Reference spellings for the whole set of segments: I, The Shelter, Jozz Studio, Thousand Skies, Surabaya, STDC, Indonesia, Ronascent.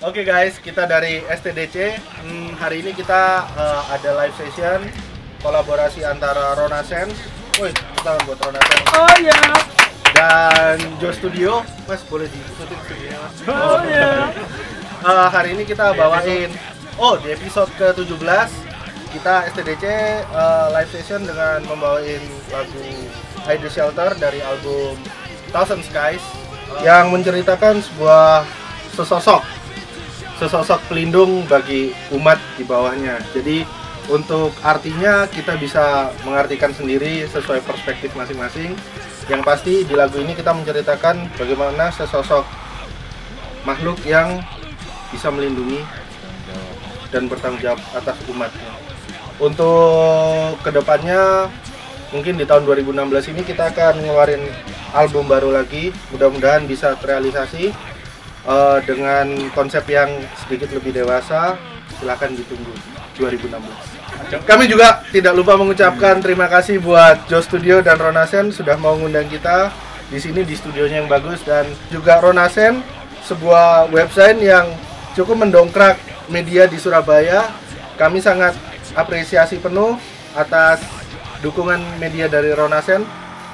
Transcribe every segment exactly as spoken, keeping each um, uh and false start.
Oke okay guys, kita dari S T D C. Hmm, hari ini kita uh, ada live session kolaborasi antara Ronascent. Woi, kita buat Ronascent. Oh ya. Yeah. Dan Jozz Studio, Mas boleh diikutin studionya Mas. Oh ya. Yeah. uh, hari ini kita bawain. Oh, di episode ke tujuh belas kita S T D C uh, live session dengan membawain lagu I, The Shelter dari album Thousand Skies yang menceritakan sebuah sesosok sesosok pelindung bagi umat di bawahnya. Jadi untuk artinya kita bisa mengartikan sendiri sesuai perspektif masing-masing. Yang pasti di lagu ini kita menceritakan bagaimana sesosok makhluk yang bisa melindungi dan bertanggung jawab atas umatnya. Untuk kedepannya mungkin di tahun dua ribu enam belas ini kita akan ngeluarin album baru lagi, mudah-mudahan bisa terrealisasi uh, dengan konsep yang sedikit lebih dewasa. Silahkan ditunggu dua ribu enam belas. Kami juga tidak lupa mengucapkan terima kasih buat Jozz Studio dan Ronascent sudah mau ngundang kita di sini di studionya yang bagus, dan juga Ronascent, sebuah website yang cukup mendongkrak media di Surabaya. Kami sangat apresiasi penuh atas dukungan media dari Ronascent.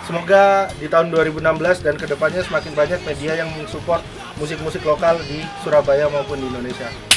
Semoga di tahun dua ribu enam belas dan kedepannya semakin banyak media yang mensupport musik-musik lokal di Surabaya maupun di Indonesia.